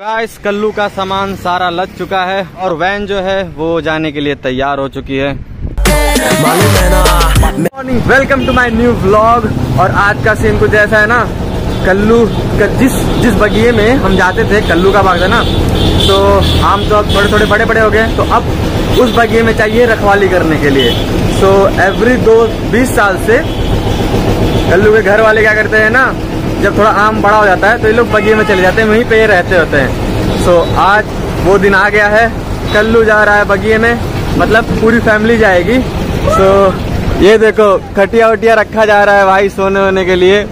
Guys Kullu का सामान सारा लद चुका है और वैन जो है वो जाने के लिए तैयार हो चुकी है। Morning, welcome to my new vlog. और आज का सीन कुछ ऐसा है ना, कल्लू का जिस बगिये में हम जाते थे, कल्लू का बाग है ना, तो आम तो अब थोड़े थोड़े बड़े बड़े हो गए, तो अब उस बगिये में चाहिए रखवाली करने के लिए। तो एवरी 20 साल से कल्लू के घर वाले क्या करते हैं ना, जब थोड़ा आम बड़ा हो जाता है तो ये लोग बगिये में चले जाते हैं, वहीं पे ये रहते होते हैं। सो आज वो दिन आ गया है, कल्लू जा रहा है बगिये में, मतलब पूरी फैमिली जाएगी। सो ये देखो खटिया वटिया रखा जा रहा है भाई सोने होने के लिए।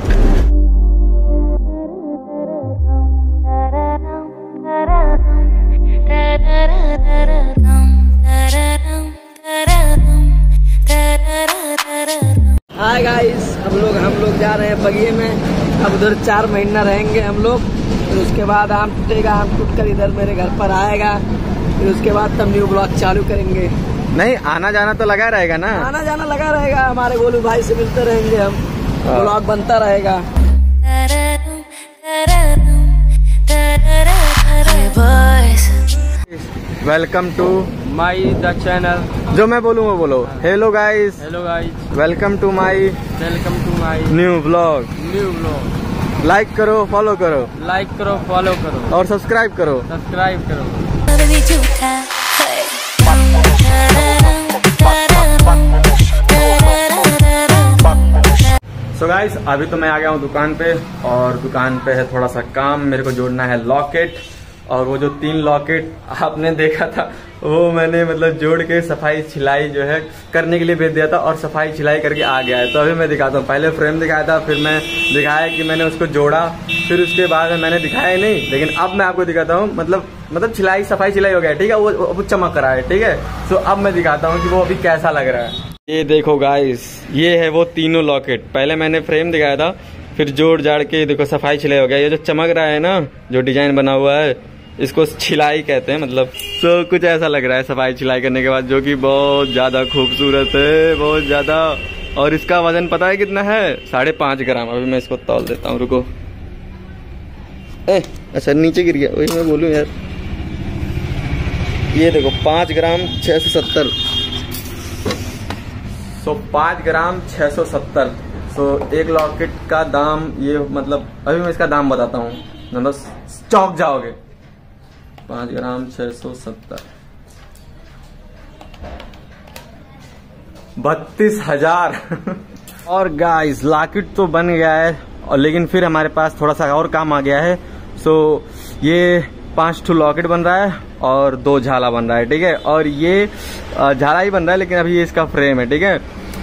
हाय गाइस, हम लोग जा रहे हैं बगिये में। अब उधर 4 महीना रहेंगे हम लोग, फिर उसके बाद आम टूटेगा, आम टूट कर इधर मेरे घर पर आएगा, फिर उसके बाद तब न्यू ब्लॉग चालू करेंगे। नहीं, आना जाना तो लगा रहेगा ना, आना जाना लगा रहेगा, हमारे गोलू भाई से मिलते रहेंगे हम, ब्लॉग बनता रहेगा। Welcome to my the channel, जो मैं बोलूँ वो बोलो। Hello guys, welcome to my new blog. Like करो फॉलो करो और सब्सक्राइब करो। सो गाइस, अभी तो मैं आ गया हूँ दुकान पे, और दुकान पे है थोड़ा सा काम, मेरे को जोड़ना है लॉकेट। और वो जो 3 लॉकेट आपने देखा था वो मैंने मतलब जोड़ के सफाई छिलाई जो है करने के लिए भेज दिया था, और सफाई छिलाई करके आ गया है। तो अभी मैं दिखाता हूँ, पहले फ्रेम दिखाया था, फिर मैं दिखाया कि मैंने उसको जोड़ा, फिर उसके बाद मैंने दिखाया नहीं, लेकिन अब मैं आपको दिखाता हूँ। मतलब छिलाई सफाई छिलाई हो गया, ठीक है, वो चमक रहा है, ठीक है। तो अब मैं दिखाता हूँ कि वो अभी कैसा लग रहा है। ये देखो गाइस, ये है वो 3 लॉकेट। पहले मैंने फ्रेम दिखाया था, फिर जोड़ जाड़ के देखो सफाई छिलाई हो गया। ये जो चमक रहा है ना, जो डिजाइन बना हुआ है, इसको छिलाई कहते हैं, मतलब। तो कुछ ऐसा लग रहा है सफाई छिलाई करने के बाद, जो कि बहुत ज़्यादा खूबसूरत है, बहुत ज़्यादा। और इसका वजन पता है कितना है? 5.5 ग्राम। अभी मैं इसको तौल देता हूँ, रुको। अच्छा नीचे गिर गया, वही मैं बोलूँ यार। ये देखो 5 ग्राम 670। सो 5 ग्राम 670। सो 1 लॉकेट का दाम ये, मतलब अभी मैं इसका दाम बताता हूँ, मतलब चौंक जाओगे। 5 ग्राम 670, 32,000। और गाइस लॉकेट तो बन गया है, और लेकिन फिर हमारे पास थोड़ा सा और काम आ गया है। सो ये 5 लॉकेट बन रहा है और 2 झाला बन रहा है, ठीक है। और ये झाला ही बन रहा है, लेकिन अभी ये इसका फ्रेम है, ठीक है।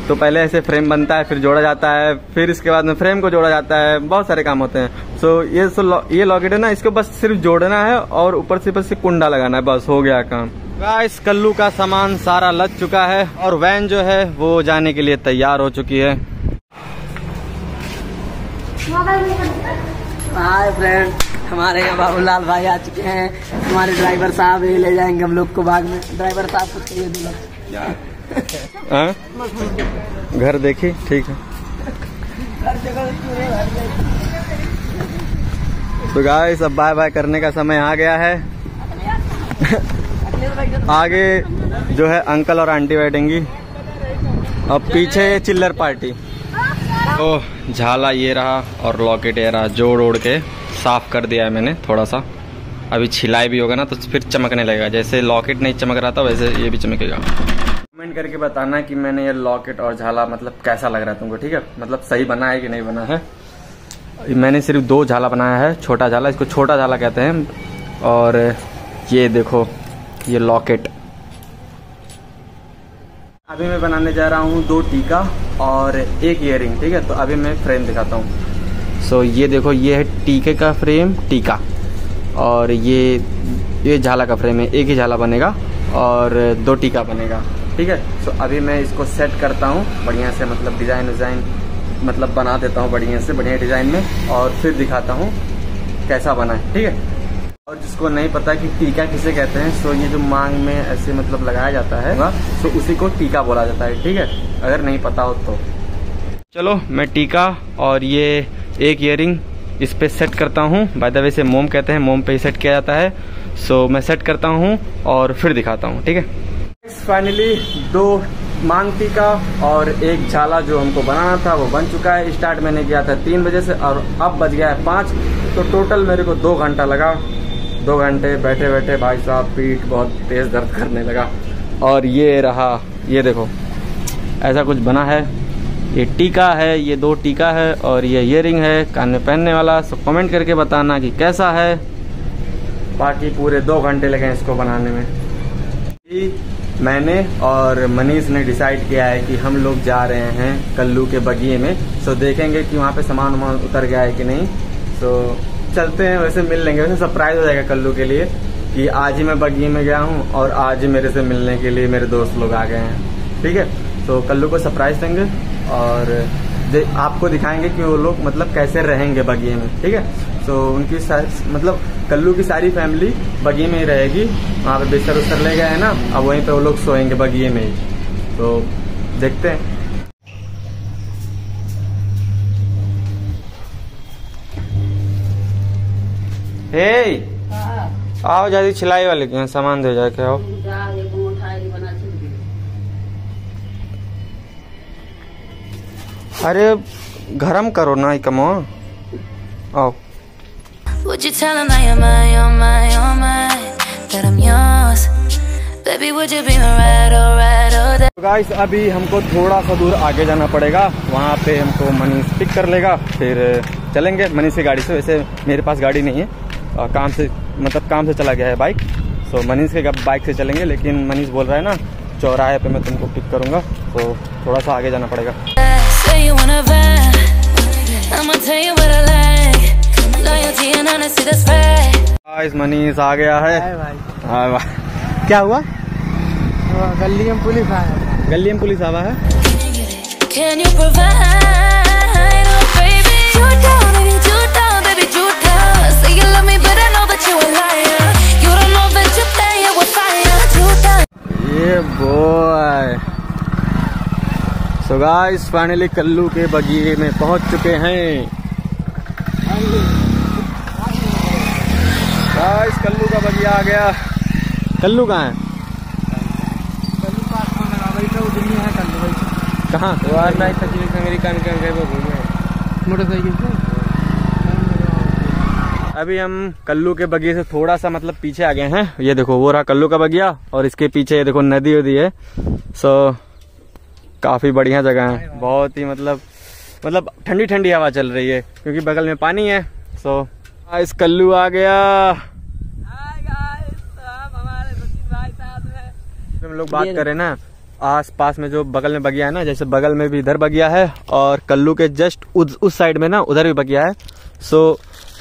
तो पहले ऐसे फ्रेम बनता है, फिर जोड़ा जाता है, फिर इसके बाद में फ्रेम को जोड़ा जाता है, बहुत सारे काम होते हैं। सो ये लॉकेट है ना, इसको बस सिर्फ जोड़ना है और ऊपर से बस कुंडा लगाना है, बस हो गया काम। गाइस कल्लू का सामान सारा लद चुका है, और वैन जो है वो जाने के लिए तैयार हो चुकी है। हाय फ्रेंड, हमारे बाबूलाल भाई आ चुके हैं, हमारे ड्राइवर साहब ही ले जाएंगे हम लोग को बाग में। ड्राइवर साहब घर देखी, ठीक है। तो गाइस अब बाय बाय करने का समय आ गया है। आगे जो है अंकल और आंटी बैठेंगी, और पीछे चिल्लर पार्टी। तो झाला ये रहा और लॉकेट ये रहा, जोड़ ओढ़ के साफ कर दिया है मैंने थोड़ा सा। अभी छिलाई भी होगा ना तो फिर चमकने लगेगा, जैसे लॉकेट नहीं चमक रहा था वैसे ये भी चमकेगा। कमेंट करके बताना कि मैंने ये लॉकेट और झाला मतलब कैसा लग रहा है तुमको, ठीक है, मतलब सही बना है कि नहीं बना है। मैंने सिर्फ 2 झाला बनाया है, छोटा झाला, इसको छोटा झाला कहते हैं। और ये देखो ये लॉकेट। अभी मैं बनाने जा रहा हूँ 2 टीका और 1 इयररिंग, ठीक है। तो अभी मैं फ्रेम दिखाता हूँ। सो ये देखो, ये है टीके का फ्रेम, टीका, और ये झाला का फ्रेम है। 1 ही झाला बनेगा और 2 टीका बनेगा, ठीक है। तो अभी मैं इसको सेट करता हूँ बढ़िया से, मतलब डिज़ाइन मतलब बना देता हूँ बढ़िया से, बढ़िया डिज़ाइन में, और फिर दिखाता हूँ कैसा बना है, ठीक है। और जिसको नहीं पता कि टीका किसे कहते हैं, सो ये जो मांग में ऐसे मतलब लगाया जाता है तो उसी को टीका बोला जाता है, ठीक है, अगर नहीं पता हो तो। चलो मैं टीका और ये 1 इयररिंग इस पे सेट करता हूँ। बाय द वे से मोम कहते हैं, मोम पे ही सेट किया जाता है। सो मैं सेट करता हूँ और फिर दिखाता हूँ, ठीक है। फाइनली दो मांग टीका और एक झाला जो हमको बनाना था वो बन चुका है। स्टार्ट मैंने किया था 3 बजे से और अब बज गया है 5, तो टोटल मेरे को 2 घंटा लगा। 2 घंटे बैठे बैठे भाई साहब पीठ बहुत तेज दर्द करने लगा। और ये रहा, ये देखो ऐसा कुछ बना है। ये टीका है, ये 2 टीका है और ये इयररिंग है कान में पहनने वाला। सो कमेंट करके बताना कि कैसा है। बाकी पूरे 2 घंटे लगे इसको बनाने में। मैंने और मनीष ने डिसाइड किया है कि हम लोग जा रहे हैं कल्लू के बगिए में। सो देखेंगे कि वहाँ पे सामान वामान उतर गया है कि नहीं। सो चलते हैं, वैसे मिल लेंगे। वैसे सरप्राइज हो जाएगा कल्लू के लिए कि आज ही मैं बगिए में गया हूँ और आज ही मेरे से मिलने के लिए मेरे दोस्त लोग आ गए हैं, ठीक है। तो कल्लू को सरप्राइज देंगे और आपको दिखाएंगे कि वो लोग मतलब कैसे रहेंगे बगिए में, ठीक है। तो उनकी मतलब कल्लू की सारी फैमिली बगिए में ही रहेगी। वहाँ पे बिस्तर उस्तर ले गए हैं ना, अब वहीं पे वो लोग सोएंगे बगिए में ही। तो देखते हैं। हे आओ जाती छिलाई वाले के सामान दे जाके आओ। अरे गरम करो ना ही कमो आओ। Would you tell him I am mine, oh my, oh my, that I'm yours? Baby, would you be alright, alright, oh that? Guys, अभी हमको थोड़ा सा दूर आगे जाना पड़ेगा। वहाँ पे हमको मनीष पिक कर लेगा, फिर चलेंगे मनीष की गाड़ी से। वैसे मेरे पास गाड़ी नहीं है, काम से मतलब काम से चला गया है बाइक। सो मनीष के बाइक से चलेंगे, लेकिन मनीष बोल रहा है ना चौराहे पे मैं तुमको पिक करूँगा। तो थोड़ा सा आगे जाना पड़ेगा। मनीष आ गया है। हाय भाई, क्या हुआ? गली में पुलिस आया। गली में पुलिस आवा है। ये boy. So guys finally Kallu के बगीचे में पहुंच चुके हैं। गाइस कल्लू का बगिया आ गया। कल्लू कहाँ है? कल्लू पास में लगा भाई, तो दिल्ली है कल्लू भाई। कहाँ? यार मैं तकलीफ में मेरी कान कान गए वो घूमे मोटरसाइकिल से। अभी हम कल्लू के बगिए से थोड़ा सा मतलब पीछे आ गए हैं। ये देखो वो रहा कल्लू का बगिया और इसके पीछे ये देखो नदी उदी है। सो काफी बढ़िया जगह है, बहुत ही मतलब ठंडी ठंडी हवा चल रही है क्योंकि बगल में पानी है। सो गाइस कल्लू आ गया। हाय गाइस, हमारे रशीद भाई साथ में। हम लोग बात करें ना आस पास में जो बगल में बगिया है ना, जैसे बगल में भी इधर बगिया है और कल्लू के जस्ट उस साइड में ना उधर भी बगिया है। सो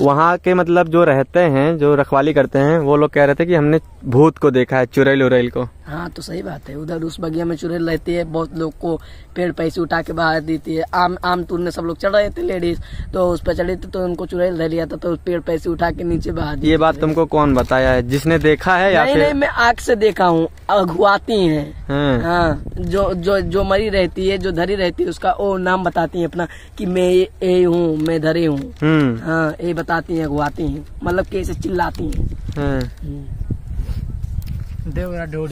वहाँ के मतलब जो रहते हैं, जो रखवाली करते हैं, वो लोग कह रहे थे कि हमने भूत को देखा है, चुड़ैल उड़ैल को। हाँ तो सही बात है, उधर उस बगिया में चुड़ैल रहती है। बहुत लोग को पेड़ पैसे उठा के बाहर देती है। आम तूड़ने सब लोग चढ़ रहे थे लेडीज, तो उस पर चढ़े थे तो उनको चुड़ैल रह लिया था, तो पेड़ पैसे उठा के नीचे बाहर। ये बात तुमको कौन बताया है, जिसने देखा है या नहीं? मैं आँख से देखा हूँ, अगुआती है। हाँ जो मरी रहती है, जो धरी रहती है, उसका वो नाम बताती है अपना की मैं ये हूँ, मैं धरी हूँ। हाँ ये बताती है, अगुआती है, मतलब कैसे चिल्लाती है।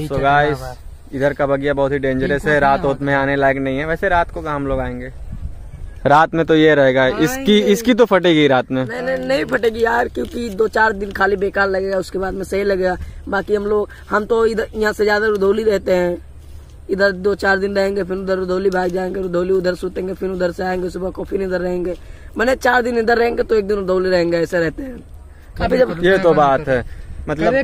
So guys, इधर का बगिया बहुत ही डेंजरस है, रात होत में आने लायक नहीं है। वैसे रात को कहाँ हम लोग आएंगे, रात में तो ये रहेगा, इसकी तो फटेगी रात में। नहीं फटेगी यार, क्योंकि 2-4 दिन खाली बेकार लगेगा, उसके बाद में सही लगेगा। बाकी हम तो इधर यहाँ से ज्यादा रुधौली रहते हैं। इधर 2-4 दिन रहेंगे, फिर उधर रुधौली भाग जाएंगे, रुधौली उधर सुतेंगे, फिर उधर से आएंगे सुबह को, फिर इधर रहेंगे। मैंने 4 दिन इधर रहेंगे तो 1 दिन रुधौली रहेंगे, ऐसे रहते हैं। ये तो बात है, मतलब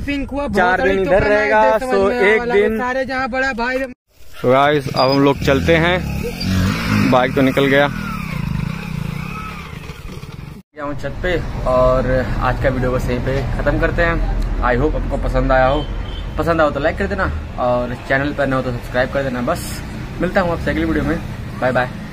4 दिन इधर रहेगा, तो 1 दिन सारे जहाँ बड़ा भाई। तो गाइस अब हम लोग चलते हैं, बाइक तो निकल गया। हूँ छत पे और आज का वीडियो बस यहीं पे खत्म करते हैं। आई होप आपको पसंद आया हो। पसंद आओ तो लाइक कर देना और चैनल पर नए हो तो सब्सक्राइब कर देना। बस मिलता हूँ आपसे अगली वीडियो में। Bye bye.